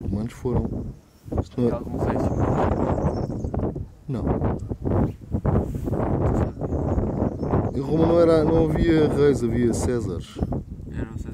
Comandos foram... Tem algum fecho? Não. Em Roma não havia reis, havia Césares. Eram Césares.